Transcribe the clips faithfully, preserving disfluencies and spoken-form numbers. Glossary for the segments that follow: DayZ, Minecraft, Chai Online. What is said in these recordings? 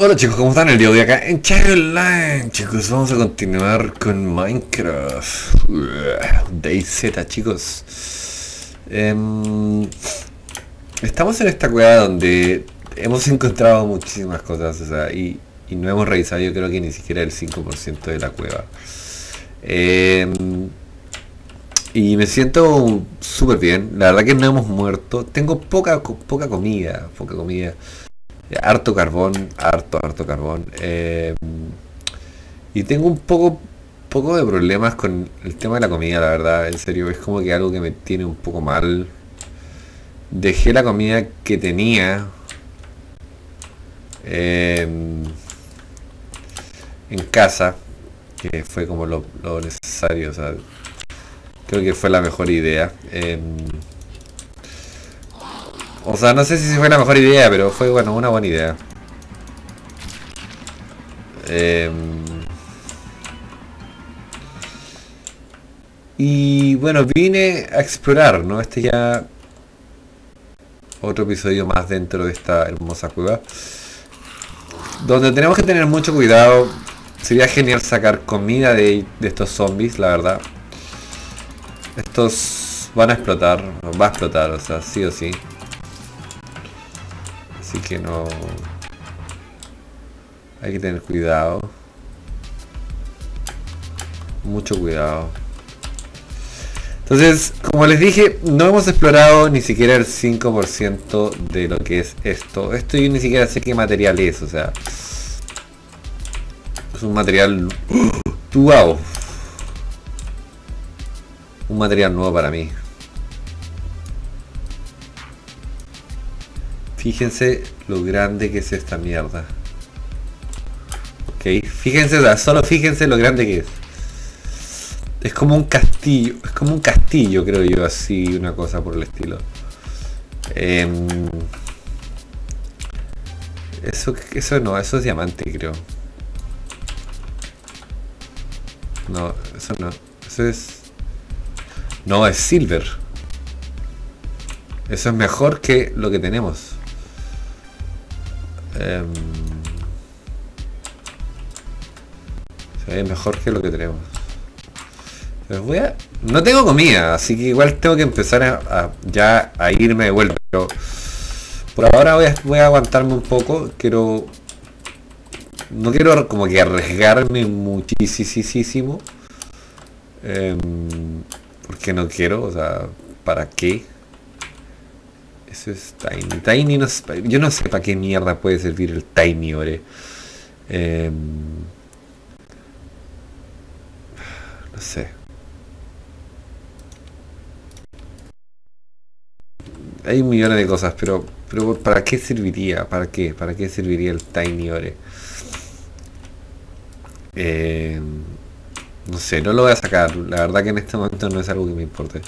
Hola chicos, ¿cómo están? El día de hoy acá en Chai Online, chicos, vamos a continuar con Minecraft DayZ, chicos. um, Estamos en esta cueva donde hemos encontrado muchísimas cosas, o sea, y, y no hemos revisado, yo creo que ni siquiera el cinco por ciento de la cueva. um, Y me siento súper bien, la verdad que no hemos muerto. Tengo poca, poca comida, poca comida harto carbón, harto, harto carbón, eh, y tengo un poco poco de problemas con el tema de la comida, la verdad, en serio, es como que algo que me tiene un poco mal. Dejé la comida que tenía eh, en casa, que fue como lo, lo necesario, o sea, creo que fue la mejor idea. eh, O sea, no sé si fue la mejor idea, pero fue, bueno, una buena idea. Eh, y bueno, vine a explorar, ¿no? Este ya... otro episodio más dentro de esta hermosa cueva, donde tenemos que tener mucho cuidado. Sería genial sacar comida de, de estos zombies, la verdad. Estos van a explotar, va a explotar, o sea, sí o sí. Así que no... hay que tener cuidado. Mucho cuidado. Entonces, como les dije, no hemos explorado ni siquiera el cinco por ciento de lo que es esto. Esto yo ni siquiera sé qué material es, o sea... es un material... ¡wow! Un material nuevo para mí. Fíjense lo grande que es esta mierda. Ok, fíjense, o sea, solo fíjense lo grande que es. Es como un castillo, es como un castillo, creo yo, así, una cosa por el estilo. Eh, eso, eso no, eso es diamante, creo. No, eso no, eso es... no, es silver. Eso es mejor que lo que tenemos. Eh, se ve mejor que lo que tenemos. Entonces voy a... no tengo comida, así que igual tengo que empezar a, a, ya a irme de vuelta, pero por ahora voy a, voy a aguantarme un poco. Quiero... no quiero como que arriesgarme muchísimo, eh, porque no quiero, o sea, ¿para qué? Eso es Tiny. Tiny no es, yo no sé para qué mierda puede servir el Tiny, ore. Eh, no sé. Hay millones de cosas, pero pero ¿para qué serviría? ¿Para qué? ¿Para qué serviría el Tiny, ore? Eh, no sé, no lo voy a sacar. La verdad que en este momento no es algo que me importe.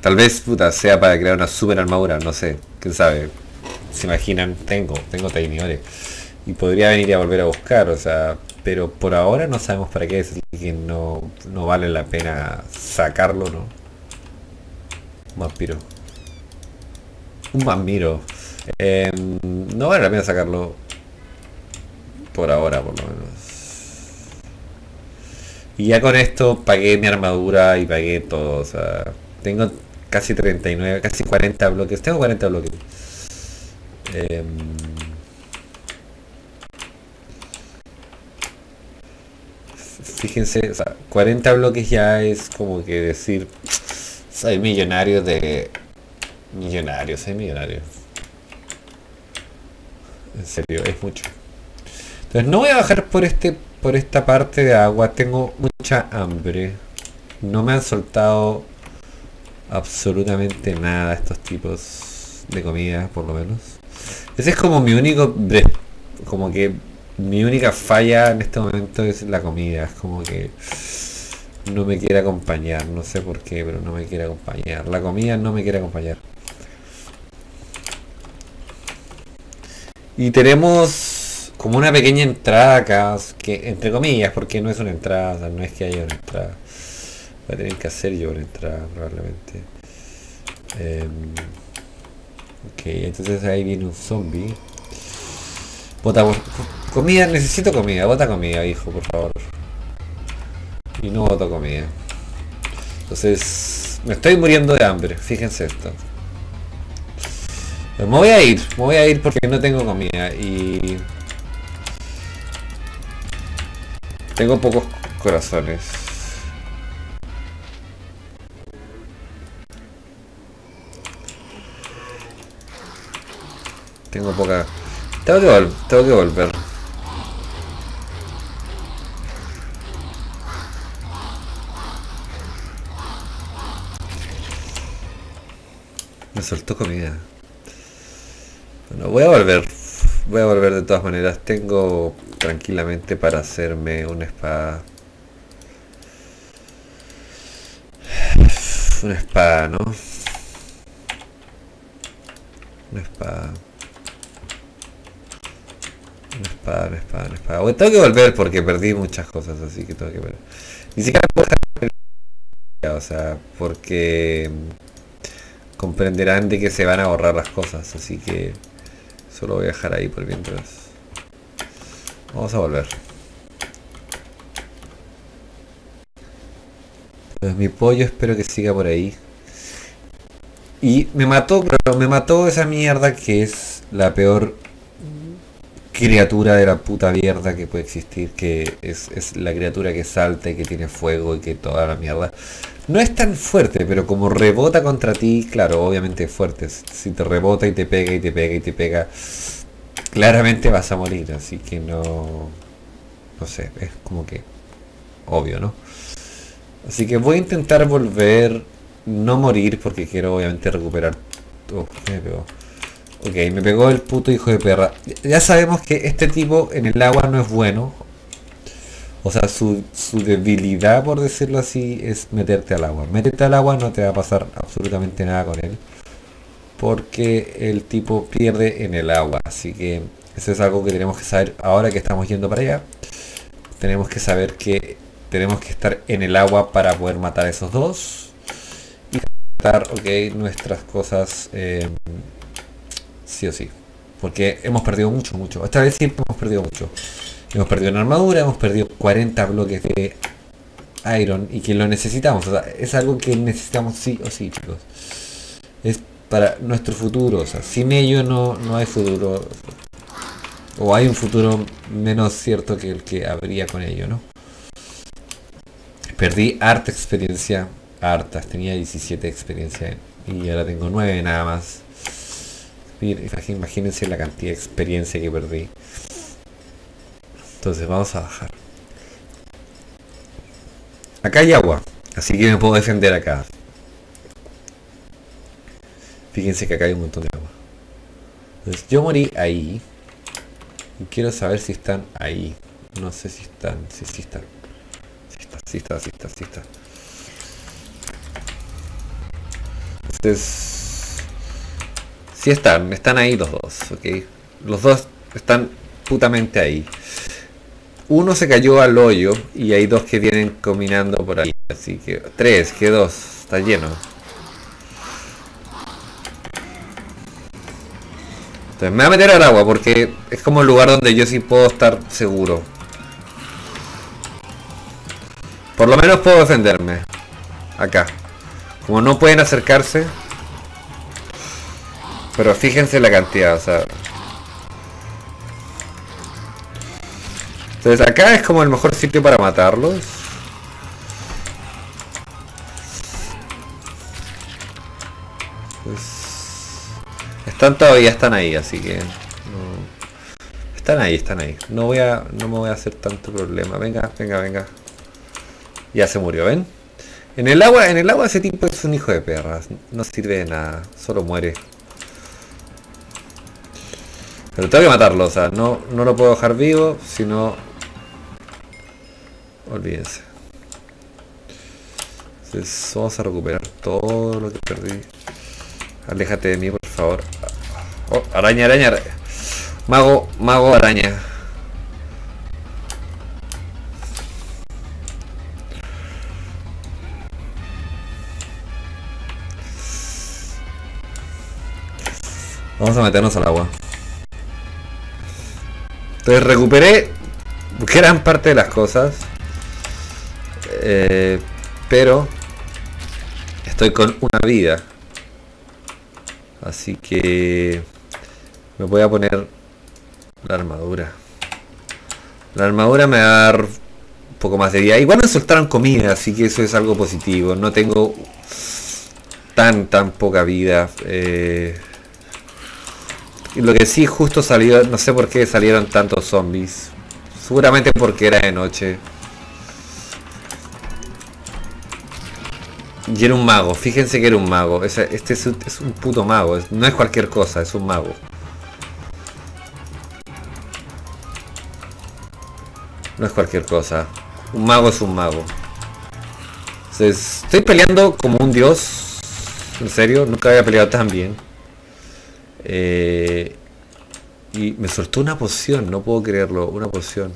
Tal vez, puta, sea para crear una super armadura, no sé, quién sabe. Se imaginan, tengo, tengo tainores y podría venir a volver a buscar, o sea, pero por ahora no sabemos para qué es, así que no, no vale la pena sacarlo, ¿no? Un vampiro. Un vampiro. Eh, no vale la pena sacarlo. Por ahora, por lo menos. Y ya con esto pagué mi armadura y pagué todo, o sea... tengo casi treinta y nueve, casi cuarenta bloques. Tengo cuarenta bloques. Eh, fíjense, o sea, cuarenta bloques ya es como que decir... soy millonario de... millonario, soy millonario. En serio, es mucho. Entonces no voy a bajar por este, por esta parte de agua. Tengo mucha hambre. No me han soltado... absolutamente nada estos tipos de comida, por lo menos. Ese es como mi único... como que mi única falla en este momento es la comida. Es como que no me quiere acompañar, no sé por qué, pero no me quiere acompañar. La comida no me quiere acompañar. Y tenemos como una pequeña entrada acá, que entre comillas, porque no es una entrada, o sea, no es que haya una entrada. Voy a tener que hacer yo una entrada, probablemente. Eh, ok, entonces ahí viene un zombie. Bota comida, necesito comida, bota comida, hijo, por favor. Y no boto comida. Entonces, me estoy muriendo de hambre, fíjense esto. Pero me voy a ir, me voy a ir porque no tengo comida y... tengo pocos corazones. Tengo poca... Tengo que, vol tengo que volver. Me soltó comida. Bueno, voy a volver. Voy a volver de todas maneras. Tengo tranquilamente para hacerme una espada. Una espada, ¿no? Una espada. Una espada, una espada, una espada. Bueno, tengo que volver porque perdí muchas cosas, así que tengo que volver. Ni siquiera puedo dejar... O sea, porque... comprenderán de que se van a borrar las cosas, así que... solo voy a dejar ahí por mientras. Vamos a volver. Pues mi pollo espero que siga por ahí. Y me mató, pero me mató esa mierda que es la peor criatura de la puta mierda que puede existir, que es, es la criatura que salta y que tiene fuego y que toda la mierda. No es tan fuerte, pero como rebota contra ti, claro, obviamente es fuerte. Si te rebota y te pega y te pega y te pega, claramente vas a morir, así que no... no sé, es como que obvio, ¿no? Así que voy a intentar volver, no morir, porque quiero obviamente recuperar... Oh, me pegó. Ok, me pegó el puto hijo de perra. Ya sabemos que este tipo en el agua no es bueno. O sea, su, su debilidad, por decirlo así, es meterte al agua. Métete al agua, no te va a pasar absolutamente nada con él, porque el tipo pierde en el agua. Así que eso es algo que tenemos que saber ahora que estamos yendo para allá. Tenemos que saber que tenemos que estar en el agua para poder matar a esos dos. Y matar, ok, nuestras cosas... Eh, sí o sí, porque hemos perdido mucho, mucho, esta vez siempre hemos perdido mucho. Hemos perdido una armadura, hemos perdido cuarenta bloques de iron y que lo necesitamos, o sea, es algo que necesitamos sí o sí, chicos. Es para nuestro futuro, o sea, sin ello no, no hay futuro, o hay un futuro menos cierto que el que habría con ello, ¿no? Perdí harta experiencia, hartas, tenía diecisiete experiencia y ahora tengo nueve nada más. Imagínense la cantidad de experiencia que perdí. Entonces vamos a bajar. Acá hay agua, así que me puedo defender acá. Fíjense que acá hay un montón de agua. Entonces yo morí ahí. Y quiero saber si están ahí. No sé si están, si sí, sí están. Si sí están, si sí están, si sí están, si sí están. Entonces... sí están, están ahí los dos, ok. Los dos están putamente ahí. Uno se cayó al hoyo y hay dos que vienen caminando por ahí. Así que tres, que dos, está lleno. Entonces me voy a meter al agua porque es como el lugar donde yo sí puedo estar seguro. Por lo menos puedo defenderme. Acá. Como no pueden acercarse. Pero fíjense la cantidad, o sea... Entonces acá es como el mejor sitio para matarlos. Pues... están todavía, están ahí, así que... No... Están ahí, están ahí. No voy a... no me voy a hacer tanto problema. Venga, venga, venga. Ya se murió, ¿ven? En el agua, en el agua ese tipo es un hijo de perras. No sirve de nada, solo muere. Pero tengo que matarlo, o sea, no, no lo puedo dejar vivo, sino... olvídense. Entonces vamos a recuperar todo lo que perdí. Aléjate de mí, por favor. Oh, araña, araña, araña. Mago, mago, araña. Vamos a meternos al agua. Entonces recuperé gran parte de las cosas, eh, pero estoy con una vida, así que me voy a poner la armadura. La armadura me va a dar un poco más de vida. Igual me soltaron comida, así que eso es algo positivo. No tengo tan tan poca vida. Eh, lo que sí, justo salió, no sé por qué salieron tantos zombies. Seguramente porque era de noche. Y era un mago, fíjense que era un mago. Este es un, es un puto mago, no es cualquier cosa, es un mago. No es cualquier cosa, un mago es un mago. Entonces, estoy peleando como un dios, en serio, nunca había peleado tan bien. Eh, y me soltó una poción, no puedo creerlo, una poción.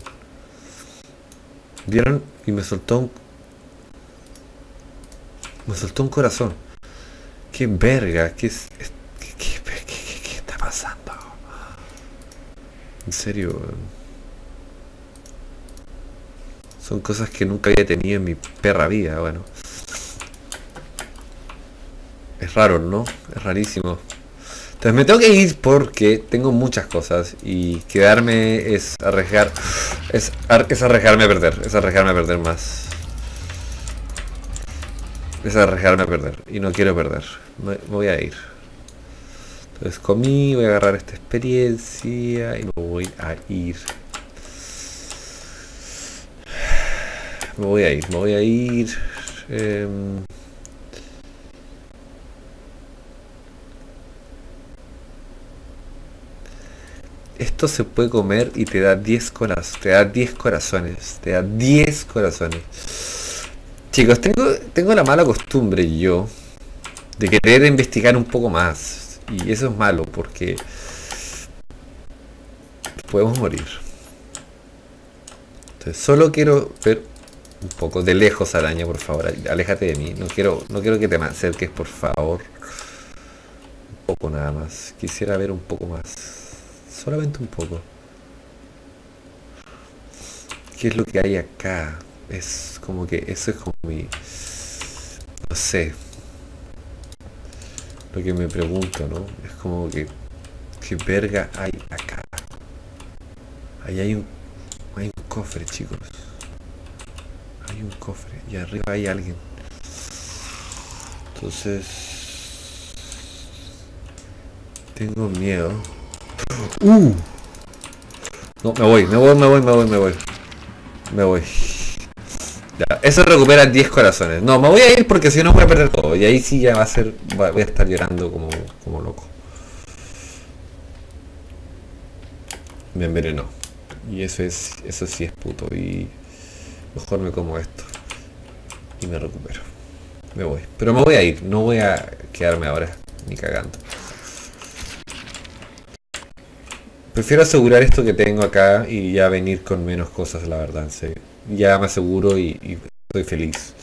¿Vieron? Y me soltó un... Me soltó un corazón. Qué verga, qué es... es qué, qué, qué, qué, qué está pasando. En serio. Son cosas que nunca había tenido en mi perra vida, bueno. Es raro, ¿no? Es rarísimo. Entonces me tengo que ir porque tengo muchas cosas y quedarme es arriesgar. Es, es arriesgarme a perder, es arriesgarme a perder más. Es arriesgarme a perder y no quiero perder. Me, me voy a ir. Entonces comí, voy a agarrar esta experiencia y me voy a ir. Me voy a ir, me voy a ir. Eh, Esto se puede comer y te da diez corazones, te da diez corazones, te da diez corazones. Chicos, tengo, tengo la mala costumbre yo de querer investigar un poco más. Y eso es malo porque podemos morir. Entonces solo quiero ver un poco de lejos, araña, por favor. Aléjate de mí. No quiero, no quiero que te me acerques, por favor. Un poco nada más. Quisiera ver un poco más. Solamente un poco. ¿Qué es lo que hay acá? Es como que... Eso es como mi... No sé. Lo que me pregunto, ¿no? Es como que... ¿Qué verga hay acá? Ahí hay un... Hay un cofre, chicos. Hay un cofre. Y arriba hay alguien. Entonces... Tengo miedo. Uh. No, me voy, me voy, me voy, me voy, me voy. Me voy. Ya, eso recupera diez corazones. No, me voy a ir porque si no voy a perder todo. Y ahí sí ya va a ser. Voy a estar llorando como, como loco. Me envenenó. Y eso es. Eso sí es puto. Y mejor me como esto. Y me recupero. Me voy. Pero me voy a ir. No voy a quedarme ahora. Ni cagando. Prefiero asegurar esto que tengo acá y ya venir con menos cosas, la verdad, en serio. Ya me aseguro y, y estoy feliz.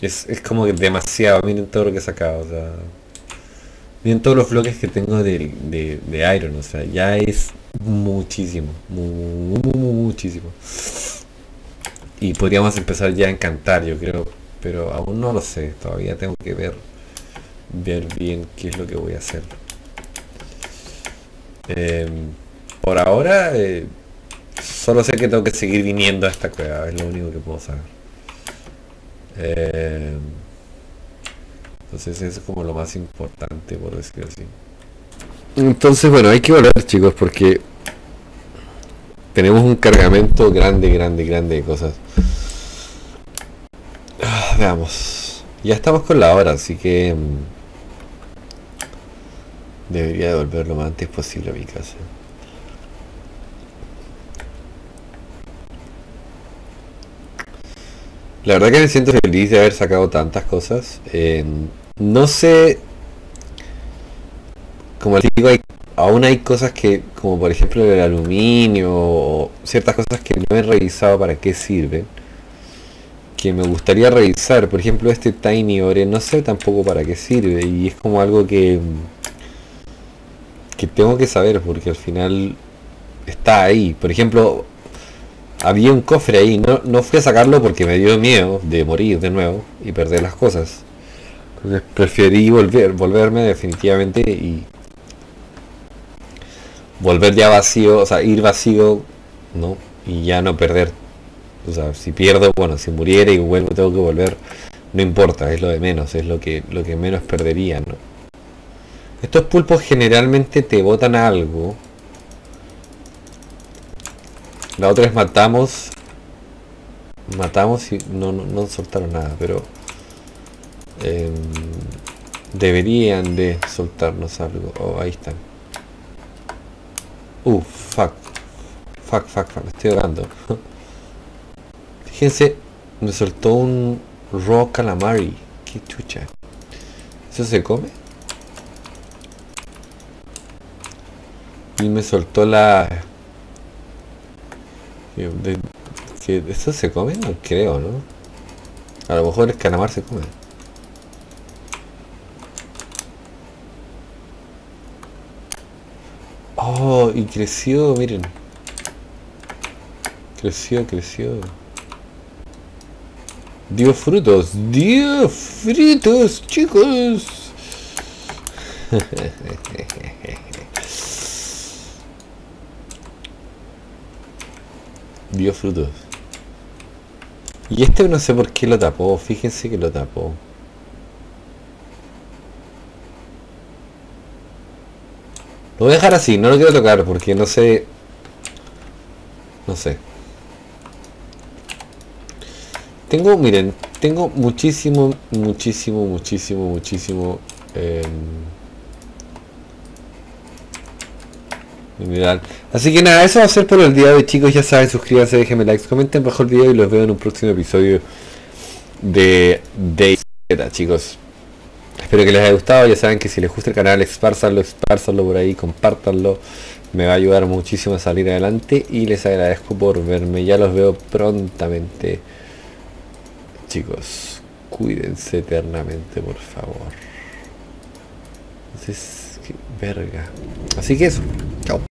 Es, es como que demasiado, miren todo lo que he sacado, o sea... Miren todos los bloques que tengo de, de, de Iron, o sea, ya es muchísimo, mu, mu, mu, muchísimo. Y podríamos empezar ya a encantar, yo creo, pero aún no lo sé, todavía tengo que ver, ver bien qué es lo que voy a hacer. Eh, por ahora eh, solo sé que tengo que seguir viniendo a esta cueva, es lo único que puedo saber. Eh, entonces eso es como lo más importante, por decirlo así. Entonces bueno, hay que volver, chicos, porque tenemos un cargamento grande, grande, grande de cosas. Ah, veamos, ya estamos con la hora, así que debería devolver lo más antes posible a mi casa. La verdad que me siento feliz de haber sacado tantas cosas. Eh, no sé... Como les digo, hay, aún hay cosas que... Como por ejemplo el aluminio... O ciertas cosas que no he revisado para qué sirven. Que me gustaría revisar. Por ejemplo este Tiny Ore. No sé tampoco para qué sirve. Y es como algo que... que tengo que saber, porque al final está ahí. Por ejemplo, había un cofre ahí, no, no fui a sacarlo porque me dio miedo de morir de nuevo y perder las cosas. Entonces preferí volver, volverme definitivamente y volver ya vacío, o sea, ir vacío, ¿no? Y ya no perder. O sea, si pierdo, bueno, si muriera y vuelvo, tengo que volver, no importa, es lo de menos, es lo que, lo que menos perdería, ¿no? Estos pulpos generalmente te botan algo. La otra es matamos. Matamos y no, no, no soltaron nada, pero eh, deberían de soltarnos algo. Oh, ahí están. Uh, fuck. Fuck, fuck, fuck. Me estoy ahogando. Fíjense, me soltó un raw calamari. Qué chucha. ¿Eso se come? Y me soltó la... ¿Que esto se come? No creo, ¿no? A lo mejor el calamar se come. Oh, y creció, miren. Creció, creció. Dio frutos, dio frutos, chicos. Dio frutos. Y este no sé por qué lo tapó. Fíjense que lo tapó. Lo voy a dejar así. No lo quiero tocar porque no sé. No sé. Tengo, miren. Tengo muchísimo, muchísimo, muchísimo, muchísimo eh, mineral. Así que nada, eso va a ser por el día de hoy, chicos. Ya saben, suscríbanse, déjenme likes, comenten bajo el video y los veo en un próximo episodio de DayZ, chicos. Espero que les haya gustado. Ya saben que si les gusta el canal, expárzanlo, expárzanlo por ahí, compártanlo. Me va a ayudar muchísimo a salir adelante y les agradezco por verme. Ya los veo prontamente, chicos. Cuídense eternamente, por favor. Entonces, qué verga. Así que eso. Chao.